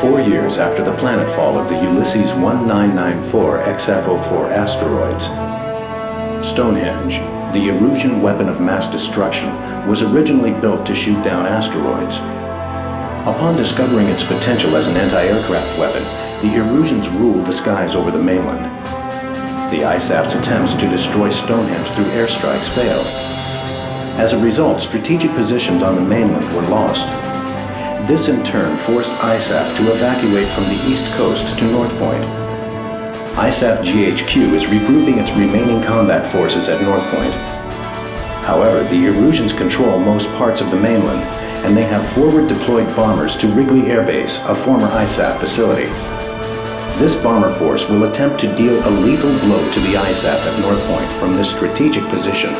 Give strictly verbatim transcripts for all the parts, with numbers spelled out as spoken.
four years after the planetfall of the Ulysses nineteen ninety-four X F O four asteroids. Stonehenge, the Erusian weapon of mass destruction, was originally built to shoot down asteroids. Upon discovering its potential as an anti-aircraft weapon, the Erusians ruled the skies over the mainland. The ISAF's attempts to destroy Stonehenge through airstrikes failed. As a result, strategic positions on the mainland were lost. This in turn forced ISAF to evacuate from the east coast to North Point. ISAF G H Q is regrouping its remaining combat forces at North Point. However, the Erusians control most parts of the mainland, and they have forward-deployed bombers to Wrigley Air Base, a former ISAF facility. This bomber force will attempt to deal a lethal blow to the ISAF at North Point from this strategic position.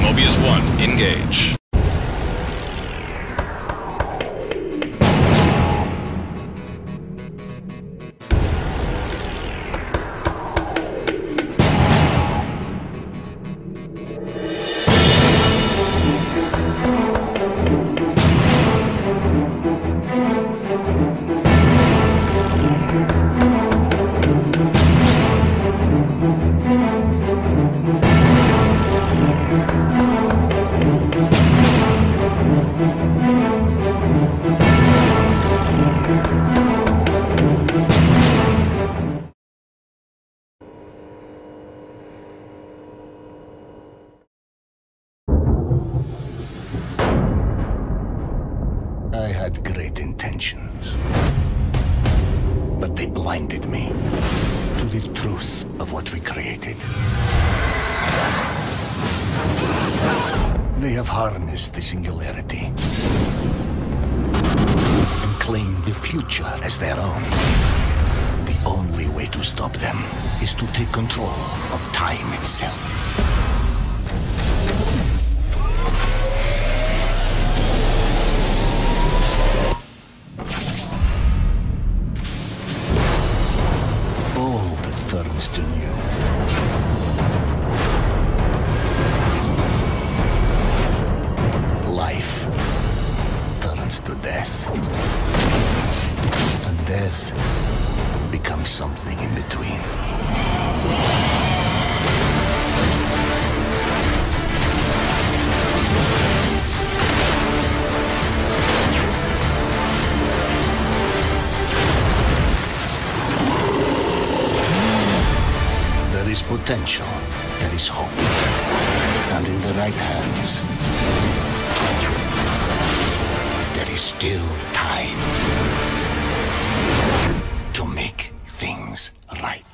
Mobius One, engage. Great intentions, but they blinded me to the truth of what we created. They have harnessed the Singularity and claimed the future as their own. The only way to stop them is to take control of time itself. Turns to new. Life turns to death. And death becomes something in between. There is potential, there is hope, and in the right hands, there is still time to make things right.